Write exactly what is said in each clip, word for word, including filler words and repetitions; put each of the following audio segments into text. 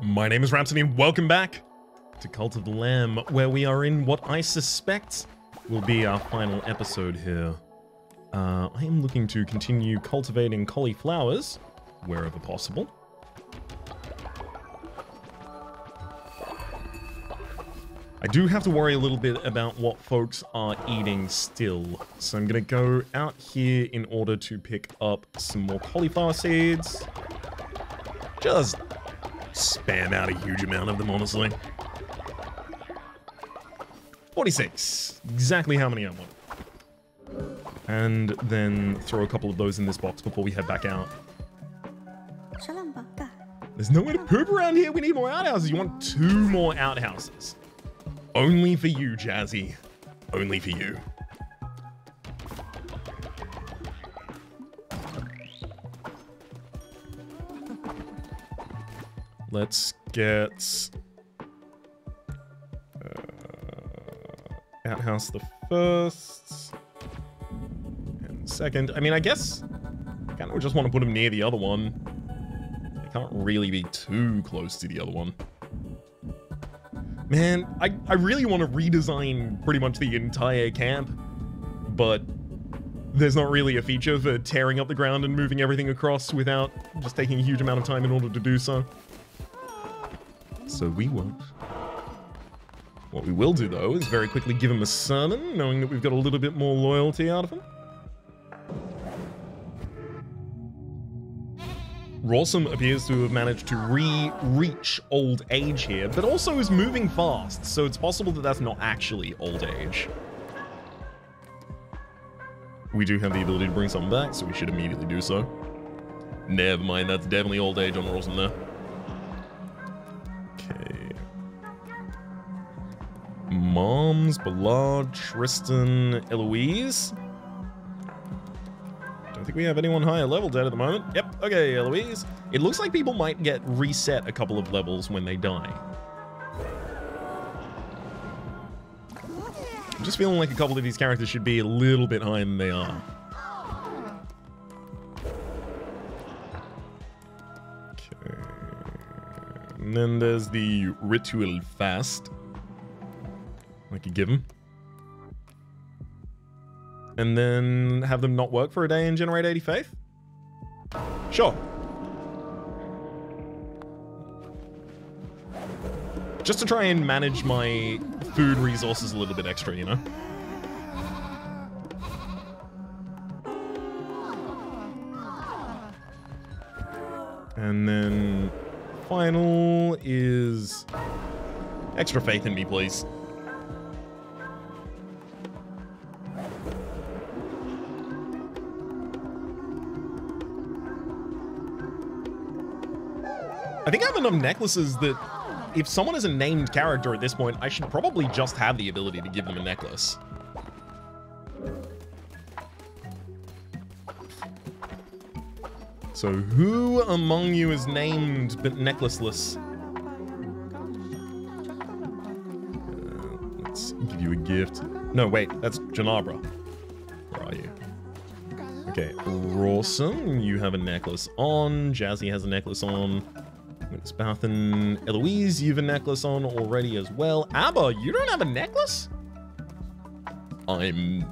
My name is Rhapsody, and welcome back to Cult of the Lamb, where we are in what I suspect will be our final episode here. Uh, I am looking to continue cultivating cauliflowers wherever possible. I do have to worry a little bit about what folks are eating still, so I'm going to go out here in order to pick up some more cauliflower seeds. Just spam out a huge amount of them, honestly. forty-six. Exactly how many I want. And then throw a couple of those in this box before we head back out. There's nowhere to poop around here. We need more outhouses. You want two more outhouses. Only for you, Jazzy. Only for you. Let's get uh, outhouse the first and second. I mean, I guess I kind of just want to put them near the other one. They can't really be too close to the other one. Man, I, I really want to redesign pretty much the entire camp, but there's not really a feature for tearing up the ground and moving everything across without just taking a huge amount of time in order to do so. So we won't. What we will do, though, is very quickly give him a sermon, knowing that we've got a little bit more loyalty out of him. Rawsome appears to have managed to re-reach old age here, but also is moving fast, so it's possible that that's not actually old age. We do have the ability to bring something back, so we should immediately do so. Never mind, that's definitely old age on Rawsome there. Moms, Ballard, Tristan, Eloise. Don't think we have anyone higher level dead at the moment. Yep, okay, Eloise. It looks like people might get reset a couple of levels when they die. I'm just feeling like a couple of these characters should be a little bit higher than they are. Okay. And then there's the Ritual Fast. I could give them. And then have them not work for a day and generate eighty faith? Sure. Just to try and manage my food resources a little bit extra, you know? And then final is extra faith in me, please. I think I have enough necklaces that if someone is a named character at this point, I should probably just have the ability to give them a necklace. So who among you is named but necklaceless? Uh, let's give you a gift. No, wait, that's Janabra. Where are you? Okay, Rawsome, you have a necklace on. Jazzy has a necklace on. Spath and Eloise, you have a necklace on already as well. Abba, you don't have a necklace? I'm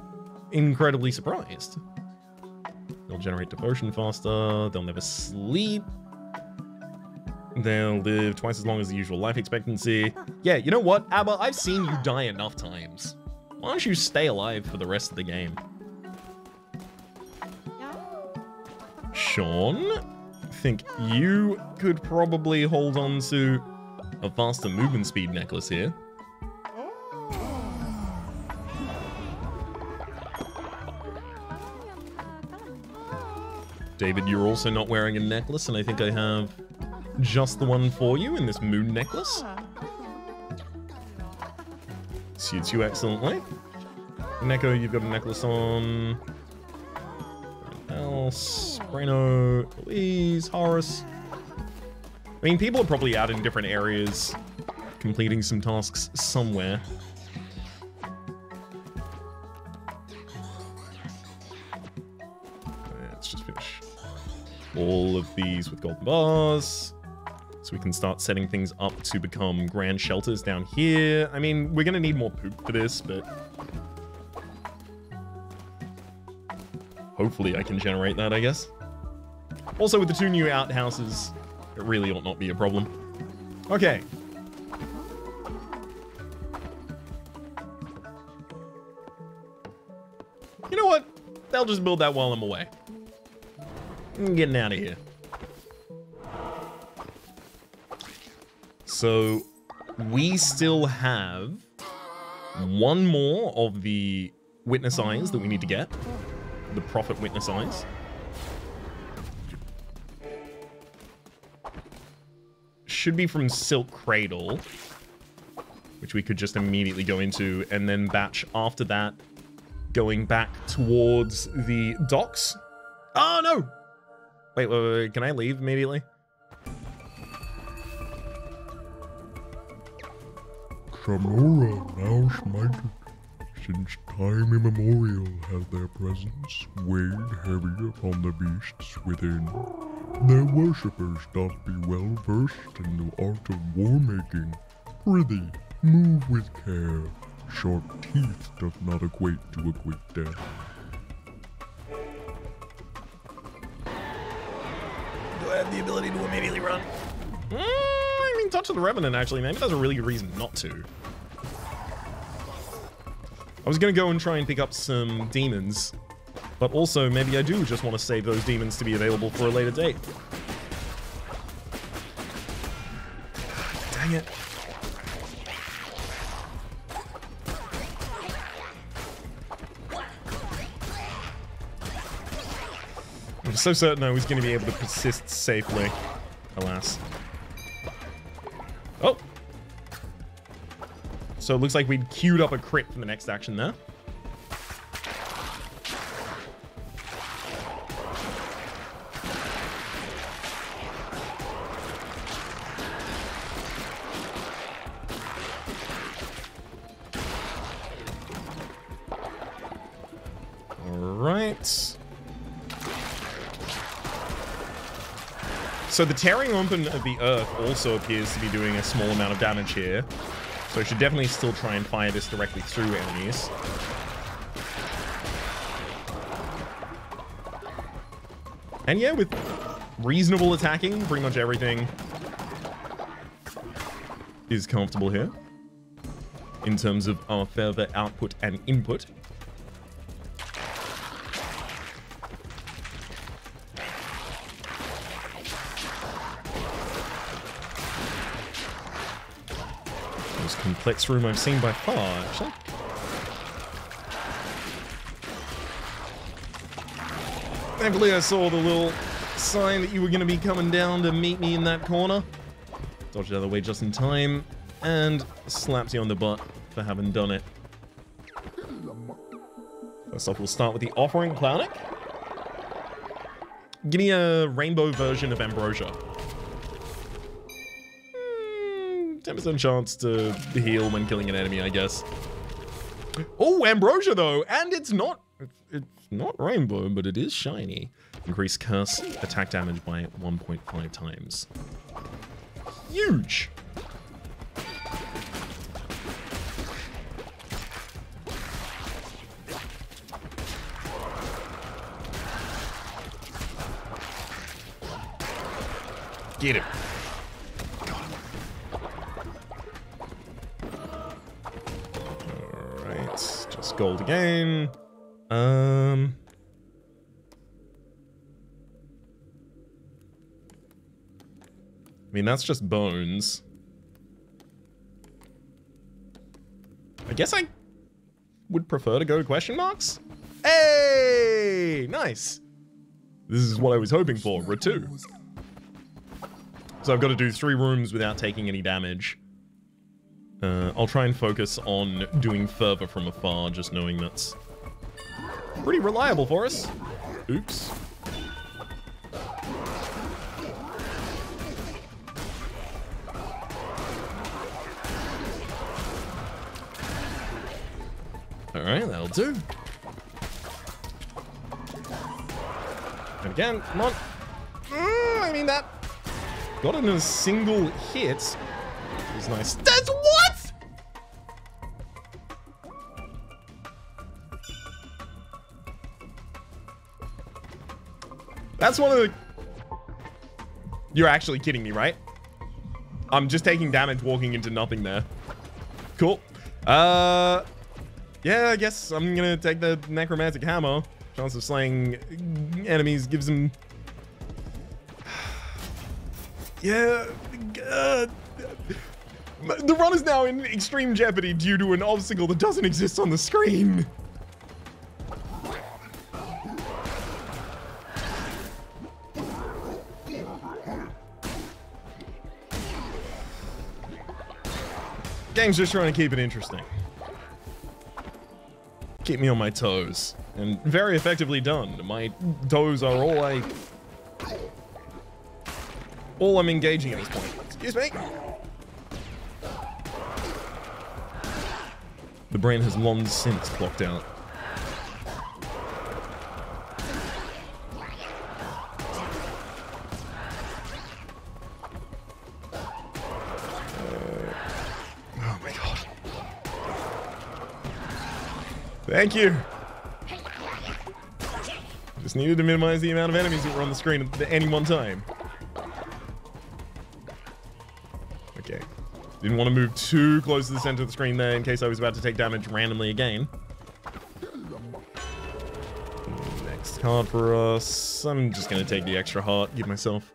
incredibly surprised. They'll generate devotion faster. They'll never sleep. They'll live twice as long as the usual life expectancy. Yeah, you know what, Abba? I've seen you die enough times. Why don't you stay alive for the rest of the game? Sean? I think you could probably hold on to a faster movement speed necklace here. David, you're also not wearing a necklace, and I think I have just the one for you in this moon necklace. Suits you excellently. Neko, you've got a necklace on. Else, Breno, Louise, Horace. I mean, people are probably out in different areas completing some tasks somewhere. Let's just finish all of these with golden bars. So we can start setting things up to become grand shelters down here. I mean, we're going to need more poop for this, but hopefully I can generate that, I guess. Also, with the two new outhouses, it really ought not be a problem. Okay. You know what? They'll just build that while I'm away. I'm getting out of here. So, we still have one more of the witness irons that we need to get. The prophet witness irons. Should be from Silk Cradle, which we could just immediately go into, and then batch after that, going back towards the docks. Oh, no! Wait, wait, wait, wait. Can I leave immediately? Zamora, now smitten, since time immemorial had their presence weighed heavy upon the beasts within. Their worshippers doth be well versed in the art of war-making. Prithee, move with care. Sharp teeth doth not equate to a quick death. Do I have the ability to immediately run? Mm. Touch of the Revenant, actually, maybe that's a really good reason not to. I was going to go and try and pick up some demons, but also maybe I do just want to save those demons to be available for a later date. Dang it. I'm so certain I was going to be able to persist safely. Alas. Oh! So it looks like we'd queued up a crit for the next action there. Alright. So the tearing open of the earth also appears to be doing a small amount of damage here. So I should definitely still try and fire this directly through enemies. And yeah, with reasonable attacking, pretty much everything is comfortable here in terms of our further output and input. Complex room I've seen by far, actually. Thankfully, I saw the little sign that you were going to be coming down to meet me in that corner. Dodged out of the way just in time, and slapped you on the butt for having done it. First off, we'll start with the offering, Clownic. Give me a rainbow version of Ambrosia. ten percent chance to heal when killing an enemy, I guess. Oh, Ambrosia, though! And it's not... It's not rainbow, but it is shiny. Increase curse attack damage by one point five times. Huge! Get him. Gold again. Um, I mean, that's just bones. I guess I would prefer to go to question marks. Hey, nice. This is what I was hoping for, Ratu. So I've got to do three rooms without taking any damage. Uh, I'll try and focus on doing further from afar, just knowing that's pretty reliable for us. Oops. Alright, that'll do. And again, come on. Mm, I mean that Not in a single hit. Which is nice. That's what? That's one of the... You're actually kidding me, right? I'm just taking damage walking into nothing there. Cool. Uh... Yeah, I guess I'm gonna take the Necromantic Hammer. Chance of slaying enemies gives him... Yeah... Uh, the run is now in extreme jeopardy due to an obstacle that doesn't exist on the screen. Game's just trying to keep it interesting. Keep me on my toes. And very effectively done. My toes are all I... all I'm engaging at this point. Excuse me. The brain has long since clocked out. Uh, oh my god. Thank you. Just needed to minimize the amount of enemies that were on the screen at any one time. Okay. Didn't want to move too close to the center of the screen there in case I was about to take damage randomly again. Next card for us. I'm just going to take the extra heart, give myself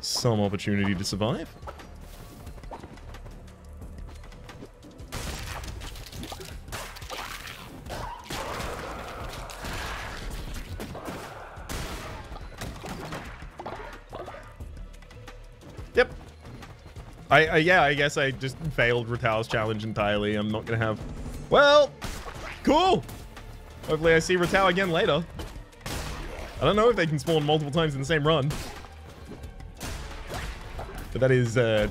some opportunity to survive. I, I, yeah, I guess I just failed Ratal's challenge entirely. I'm not going to have... Well, cool. Hopefully I see Ratal again later. I don't know if they can spawn multiple times in the same run. But that is uh,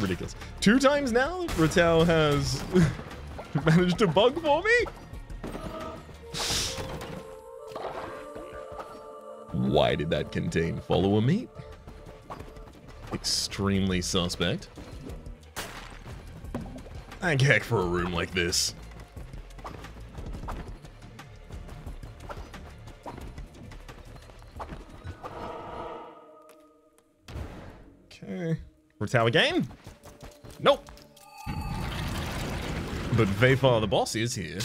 ridiculous. Two times now, Ratal has managed to bug for me. Why did that contain follower meat? Extremely suspect. Thank heck for a room like this. Okay. Ratal again? Nope. But Vafar the boss is here.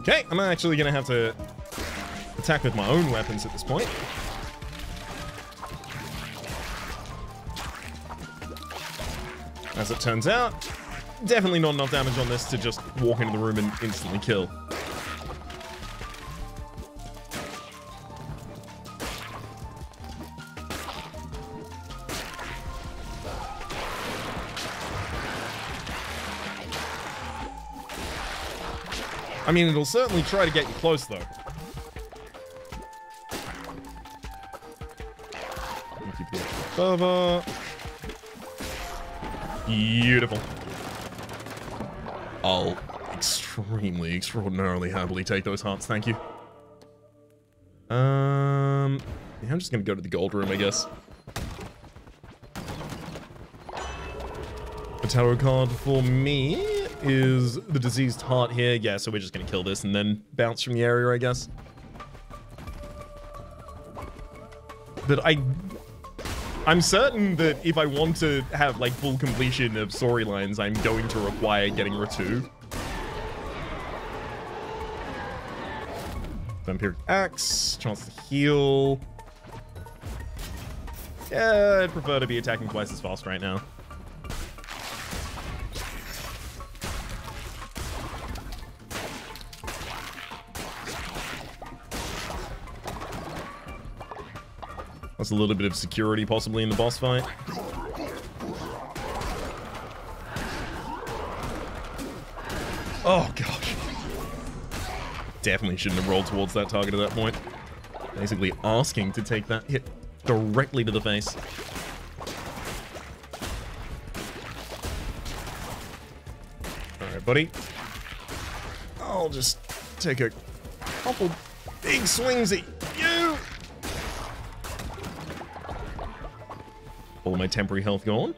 Okay, I'm actually going to have to attack with my own weapons at this point. As it turns out, definitely not enough damage on this to just walk into the room and instantly kill. I mean, it'll certainly try to get you close, though. Further. Beautiful. I'll extremely, extraordinarily happily take those hearts, thank you. Um, yeah, I'm just going to go to the gold room, I guess. A tarot card for me. Is the diseased heart here? Yeah, so we're just gonna kill this and then bounce from the area, I guess. But I... I'm certain that if I want to have, like, full completion of storylines, I'm going to require getting Ratu. Vampiric Axe, chance to heal. Yeah, I'd prefer to be attacking twice as fast right now. That's a little bit of security possibly in the boss fight. Oh gosh. Definitely shouldn't have rolled towards that target at that point. Basically asking to take that hit directly to the face. Alright, buddy. I'll just take a couple big swings at you. All my temporary health gone.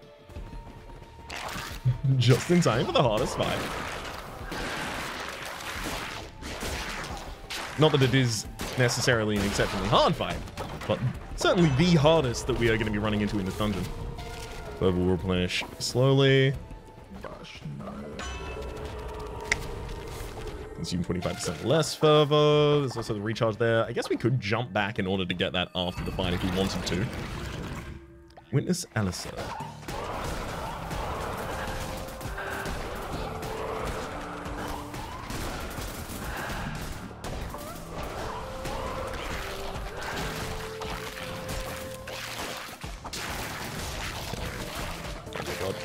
Just in time for the hardest fight. Not that it is necessarily an exceptionally hard fight, but certainly the hardest that we are going to be running into in this dungeon. Level will replenish slowly. Gosh, no. Consume twenty-five percent less fervor. There's also the recharge there. I guess we could jump back in order to get that after the fight if we wanted to. Witness Alistair.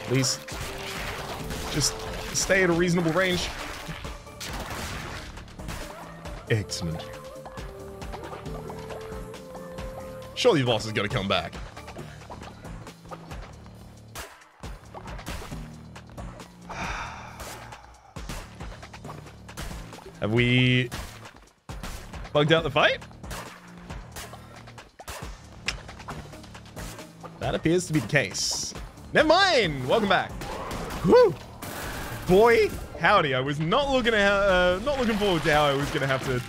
Please, just stay at a reasonable range. Excellent. Surely the boss is going to come back. Have we bugged out the fight? That appears to be the case. Never mind. Welcome back. Woo! Boy, howdy! I was not looking at, uh, not looking forward to how I was going to have to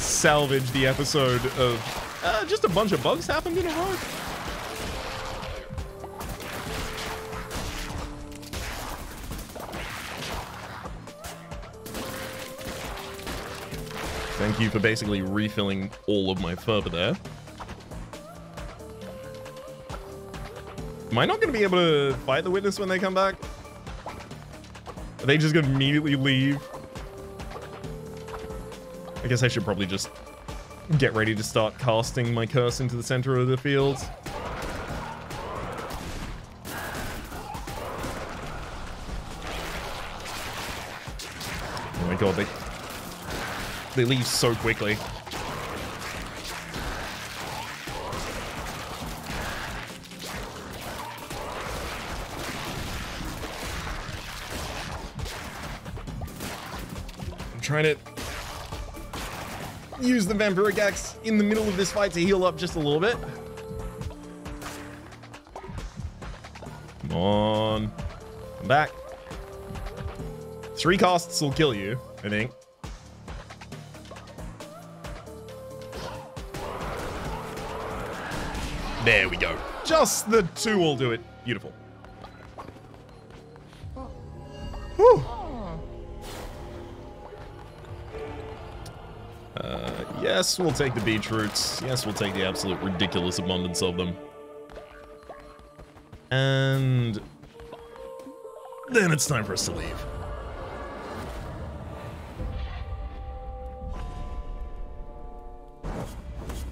salvage the episode of uh, just a bunch of bugs happened in a row. Thank you for basically refilling all of my fervor there. Am I not going to be able to fight the witness when they come back? Are they just going to immediately leave? I guess I should probably just get ready to start casting my curse into the center of the field. Oh my god, they, they leave so quickly. Trying to use the Vampiric Axe in the middle of this fight to heal up just a little bit. Come on. Come back. Three casts will kill you, I think. There we go. Just the two will do it. Beautiful. Whew. Yes, we'll take the beetroots. Yes, we'll take the absolute ridiculous abundance of them. And then it's time for us to leave.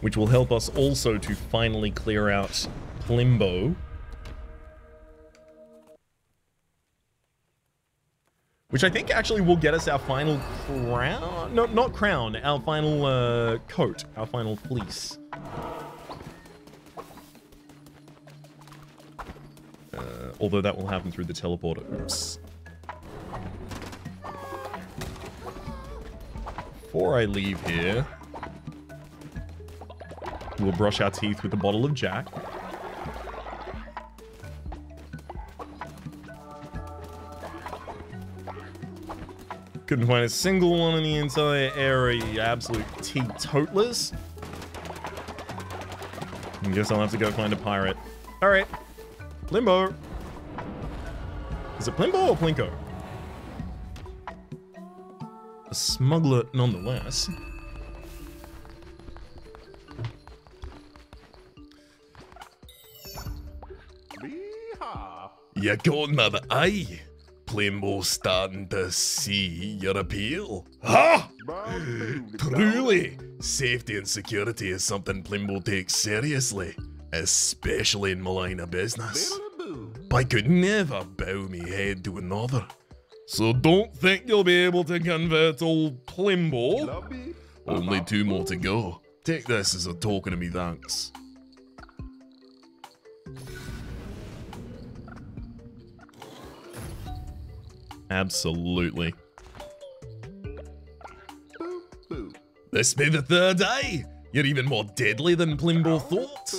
Which will help us also to finally clear out Plimbo. Which I think actually will get us our final crown. No, not crown. Our final uh, coat. Our final fleece. Uh, although that will happen through the teleporter. Oops. Before I leave here, we'll brush our teeth with a bottle of Jack. Couldn't find a single one in the entire area, you absolute teetotalers. I guess I'll have to go find a pirate. Alright. Plimbo. Is it Plimbo or Plinko? A smuggler nonetheless. You're good, mother, aye? Plimbo's starting to see your appeal. Ha! Truly, safety and security is something Plimbo takes seriously, especially in my line of business. But I could never bow me head to another. So don't think you'll be able to convert old Plimbo. Only two more to go. Take this as a token of me thanks. Absolutely. Boo, boo. This be the third day. You're even more deadly than Plimbo thought.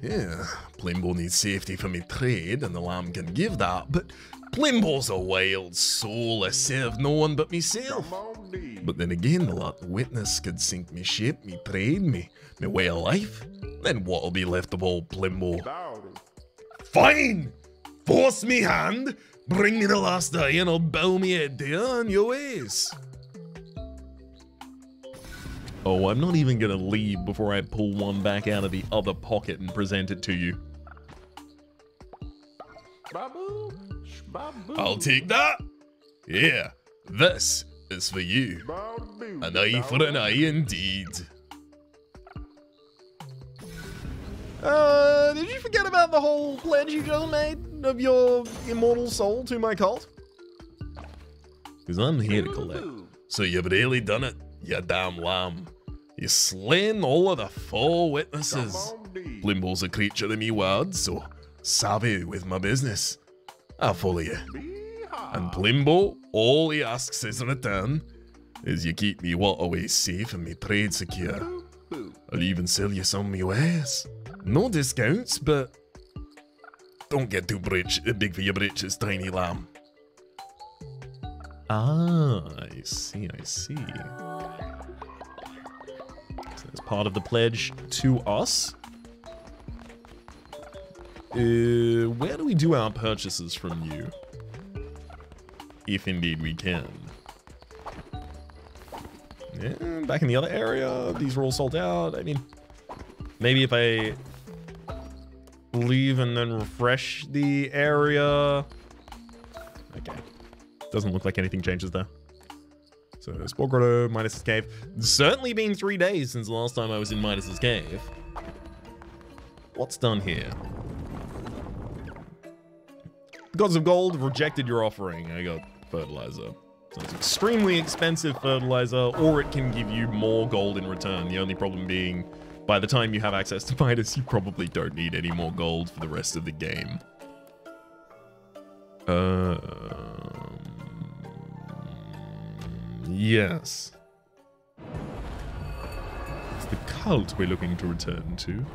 Yeah, Plimbo needs safety for me trade, and the lamb can give that, but Plimbo's a wild soul. I serve no one but myself. But then again, the lot witness could sink me shape, me trade, me, me way of life. Then what'll be left of old Plimbo? Fine! Force me hand, bring me the last day, and I'll bow me head down on your ways. Oh, I'm not even gonna leave before I pull one back out of the other pocket and present it to you. I'll take that. Yeah, this is for you. An eye for an eye indeed. Uh, did you forget about the whole pledge you just made of your immortal soul to my cult? Because I'm here to collect. So you've really done it, you damn lamb. You've slain all of the four witnesses. Plimbo's a creature of me word, so savvy with my business. I'll follow you. And Plimbo, all he asks is in return is you keep me waterways safe and me trade secure. I'll even sell you some of me wares. No discounts, but don't get too bridge, big for your britches, tiny lamb. Ah, I see, I see. So that's part of the pledge to us. Uh, where do we do our purchases from you? If indeed we can. Yeah, back in the other area, these were all sold out. I mean, maybe if I leave and then refresh the area. Okay. Doesn't look like anything changes there. So, Spore Grotto, Midas's Cave. It's certainly been three days since the last time I was in Midas's Cave. What's done here? The Gods of Gold rejected your offering. I got fertilizer. So it's extremely expensive fertilizer, or it can give you more gold in return. The only problem being, by the time you have access to Midas, you probably don't need any more gold for the rest of the game. Um, yes. It's the cult we're looking to return to.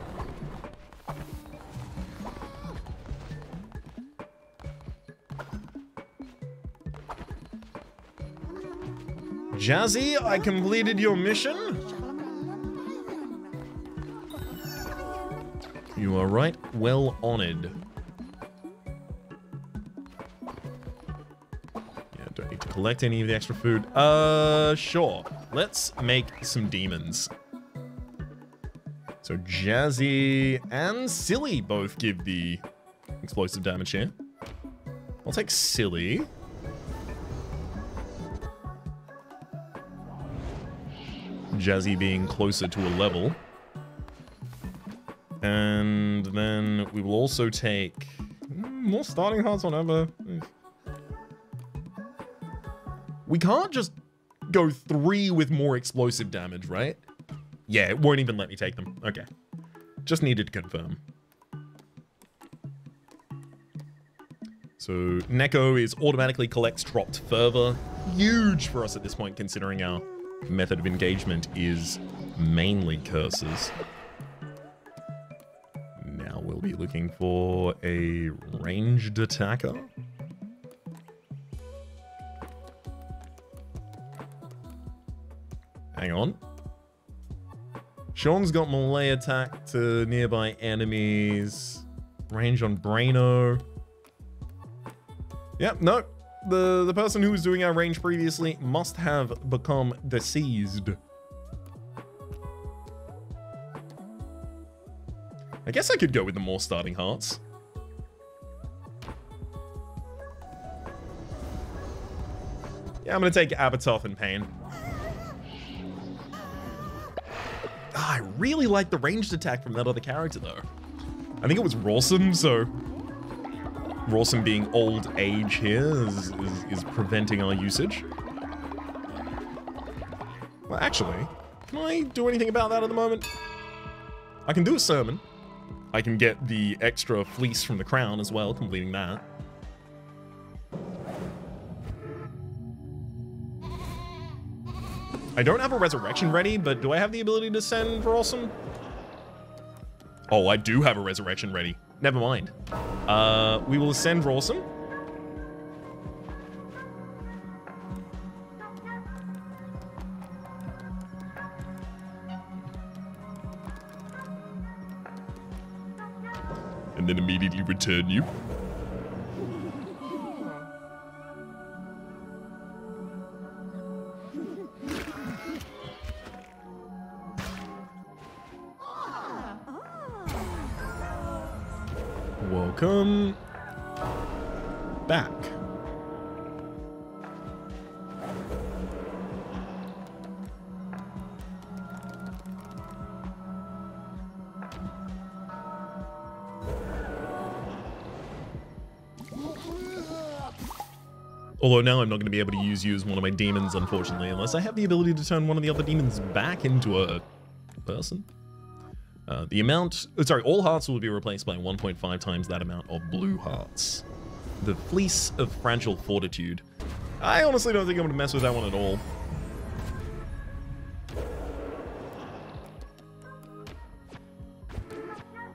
Jazzy, I completed your mission. You are right well honored. Yeah, don't need to collect any of the extra food. Uh, sure. Let's make some demons. So Jazzy and Silly both give the explosive damage here. I'll take Silly. Jazzy being closer to a level. And then we will also take more starting hearts on Amber. We can't just go three with more explosive damage, right? Yeah, it won't even let me take them. Okay. Just needed to confirm. So Neko is automatically collects dropped fervor. Huge for us at this point, considering our method of engagement is mainly curses. Be looking for a ranged attacker. Hang on. Sean's got melee attack to nearby enemies. Range on Braino. Yep, no. The, the person who was doing our range previously must have become deceased. I guess I could go with the more starting hearts. Yeah, I'm gonna take Abattoth and Pain. Ah, I really like the ranged attack from that other character though. I think it was Rawsome, so Rawsome being old age here is, is, is preventing our usage. Well, actually, Can I do anything about that at the moment? I can do a sermon. I can get the extra fleece from the crown as well, completing that. I don't have a resurrection ready, but do I have the ability to send for awesome? Oh, I do have a resurrection ready. Never mind. Uh, we will send for awesome. And then immediately return you. Welcome back. Although now I'm not going to be able to use you as one of my demons, unfortunately, unless I have the ability to turn one of the other demons back into a person. Uh, the amount, sorry, all hearts will be replaced by one point five times that amount of blue hearts. The Fleece of Fragile Fortitude. I honestly don't think I'm going to mess with that one at all.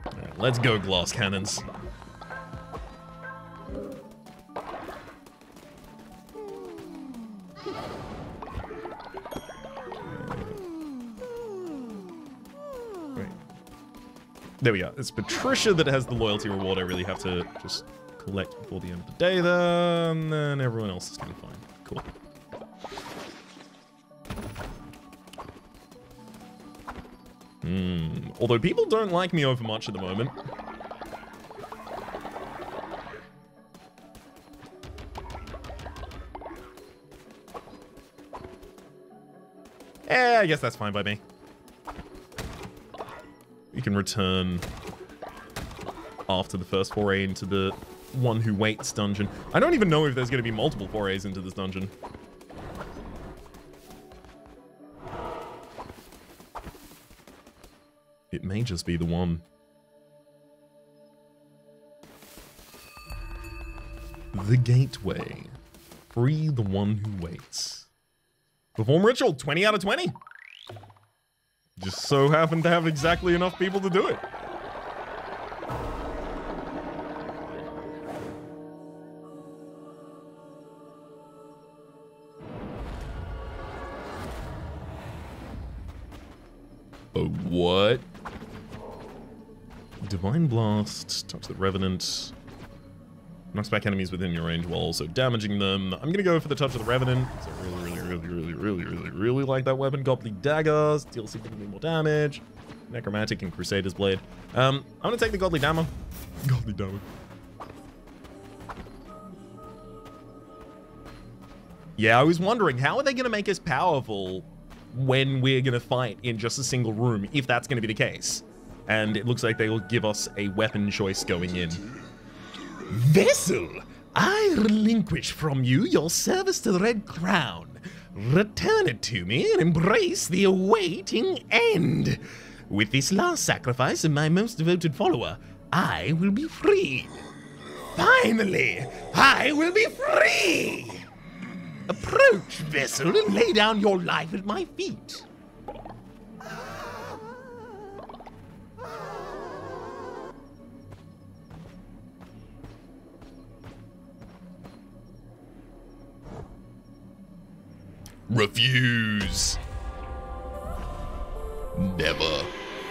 All right, let's go, glass cannons. There we are. It's Patricia that has the loyalty reward. I really have to just collect before the end of the day there, and then everyone else is going to be fine. Cool. Hmm. Although people don't like me over much at the moment. Eh, I guess that's fine by me. You can return after the first foray into the One Who Waits dungeon. I don't even know if there's going to be multiple forays into this dungeon. It may just be the one. The Gateway. Free the One Who Waits. Perform ritual, twenty out of twenty. Just so happened to have exactly enough people to do it. Oh, what? Divine Blast, Touch the Revenant. Knocks back enemies within your range while also damaging them. I'm gonna go for the Touch of the Revenant. It's a really, really, really, really, really, really, really like that weapon. Godly Dagger, deals significantly more damage. Necromantic and Crusader's Blade. Um, I'm gonna take the Godly Dagger. Godly Dagger. Yeah, I was wondering, how are they gonna make us powerful when we're gonna fight in just a single room, if that's gonna be the case? And it looks like they will give us a weapon choice going in. Vessel, I relinquish from you your service to the Red Crown. Return it to me and embrace the awaiting end. With this last sacrifice of my most devoted follower, I will be free. Finally, I will be free! Approach, Vessel, and lay down your life at my feet. Refuse. Never.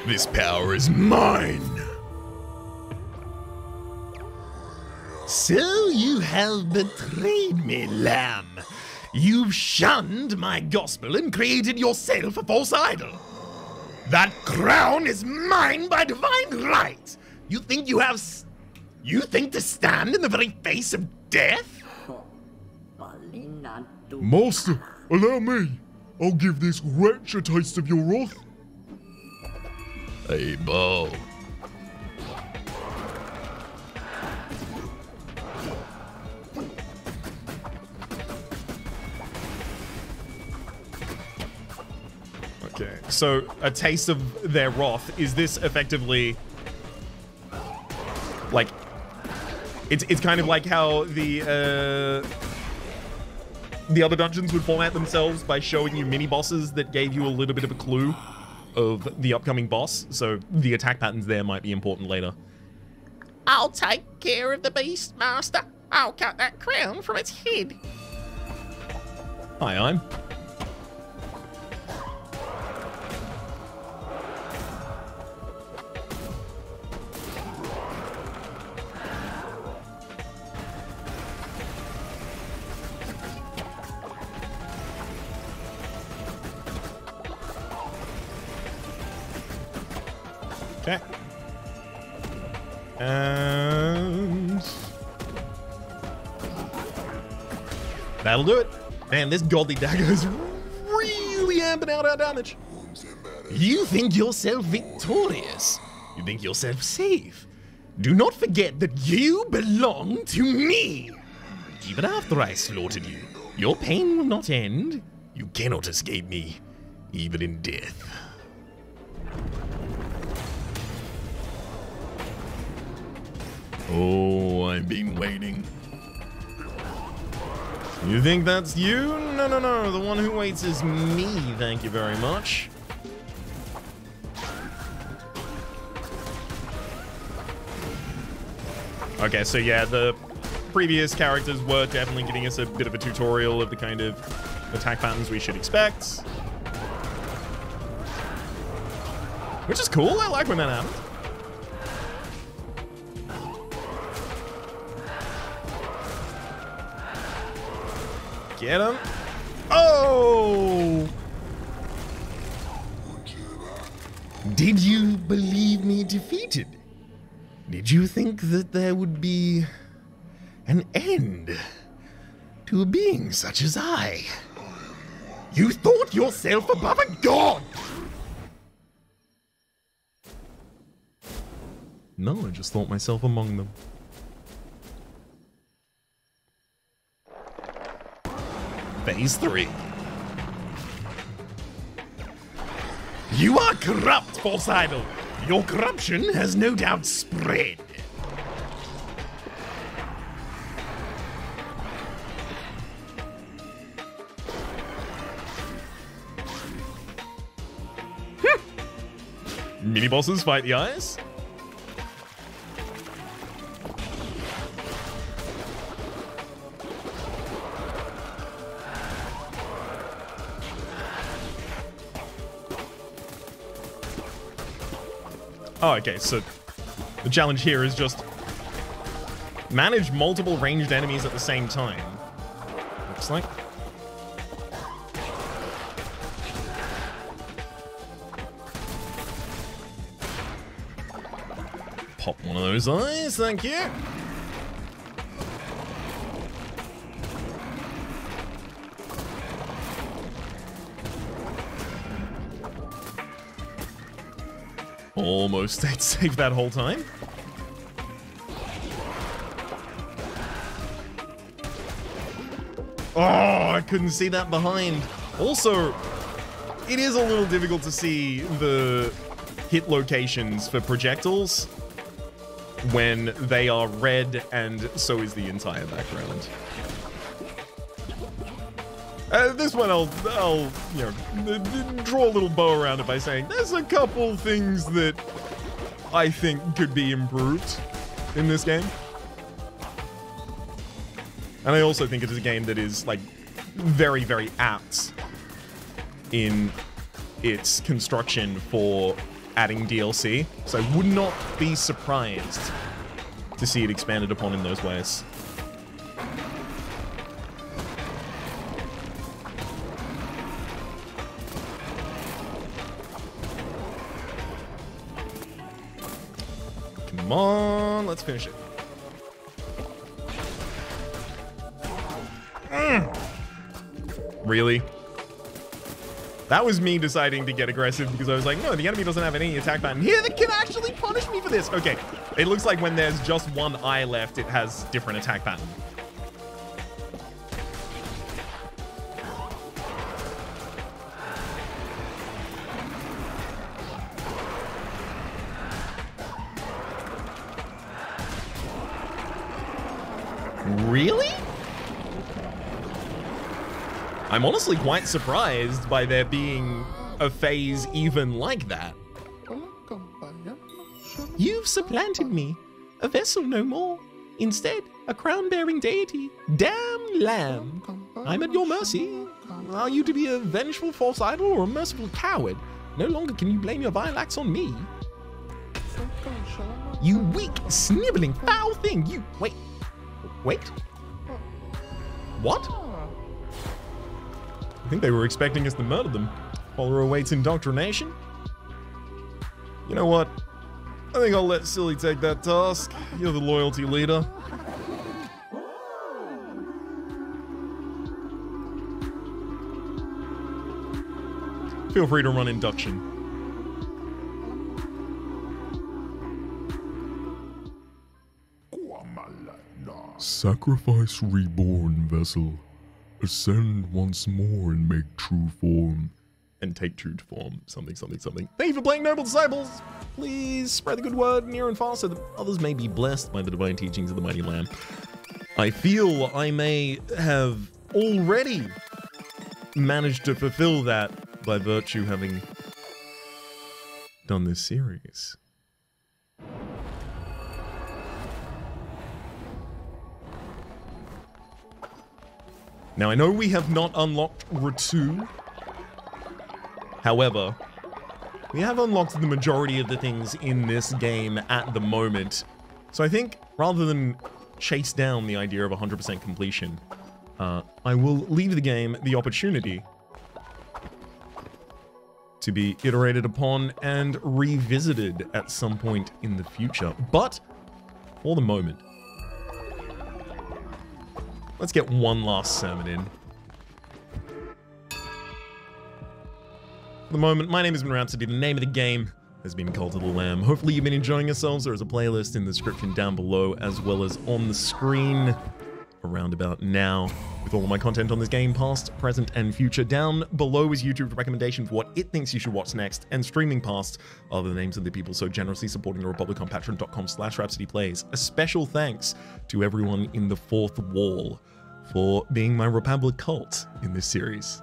This power is mine. So you have betrayed me, Lamb. You've shunned my gospel and created yourself a false idol. That crown is mine by divine right. You think you have... S you think to stand in the very face of death? Master, allow me. I'll give this wretch a taste of your wrath. Hey, Bo. Okay. So a taste of their wrath. Is this effectively like it's it's kind of like how the uh, the other dungeons would format themselves by showing you mini bosses that gave you a little bit of a clue of the upcoming boss. So the attack patterns there might be important later. I'll take care of the beast, master. I'll cut that crown from its head. Aye, aye. Okay. And that'll do it. Man, this Godly Dagger is really amping out our damage. You think yourself victorious. You think yourself safe. Do not forget that you belong to me. Even after I slaughtered you, your pain will not end. You cannot escape me, even in death. Oh, I've been waiting. You think that's you? No, no, no. The one who waits is me. Thank you very much. Okay, so yeah, the previous characters were definitely giving us a bit of a tutorial of the kind of attack patterns we should expect. Which is cool. I like when that happens. Get him. Oh! Did you believe me defeated? Did you think that there would be an end to a being such as I? You thought yourself above a god! No, I just thought myself among them. Phase three. You are corrupt, false idol. Your corruption has no doubt spread. Mini bosses fight the eyes. Oh, okay, so the challenge here is just manage multiple ranged enemies at the same time. Looks like. Pop one of those eyes, thank you. Almost stayed safe that whole time. Oh, I couldn't see that behind. Also, it is a little difficult to see the hit locations for projectiles when they are red and so is the entire background. Uh, this one I'll, I'll, you know, draw a little bow around it by saying there's a couple things that I think could be improved in this game. And I also think it is a game that is, like, very, very apt in its construction for adding D L C. So I would not be surprised to see it expanded upon in those ways. Come on, let's finish it. Mm. Really? That was me deciding to get aggressive because I was like, no, the enemy doesn't have any attack pattern here that can actually punish me for this. Okay, it looks like when there's just one eye left, it has different attack pattern. Really? I'm honestly quite surprised by there being a phase even like that. You've supplanted me. A vessel no more. Instead, a crown-bearing deity. Damn lamb. I'm at your mercy. Are you to be a vengeful false idol or a merciful coward? No longer can you blame your vile acts on me. You weak, sniveling, foul thing. You... Wait. Wait? What? I think they were expecting us to murder them. Follower awaits indoctrination. You know what? I think I'll let Silly take that task. You're the loyalty leader. Feel free to run induction. Sacrifice reborn vessel. Ascend once more and make true form. And take true form. Something, something, something. Thank you for playing, Noble Disciples. Please spread the good word near and far so that others may be blessed by the divine teachings of the mighty Lamb. I feel I may have already managed to fulfill that by virtue having done this series. Now, I know we have not unlocked Ratu. However, we have unlocked the majority of the things in this game at the moment. So I think rather than chase down the idea of one hundred percent completion, uh, I will leave the game the opportunity to be iterated upon and revisited at some point in the future. But for the moment, let's get one last sermon in. For the moment, my name has been Rhapsody. The name of the game has been Cult of the Lamb. Hopefully you've been enjoying yourselves. There is a playlist in the description down below as well as on the screen around about now with all of my content on this game, past, present, and future. Down below is YouTube's recommendation for what it thinks you should watch next, and streaming past are the names of the people so generously supporting the Republic on patreon.com slash rhapsodyplays. A special thanks to everyone in the Fourth Wall for being my Republic cult in this series.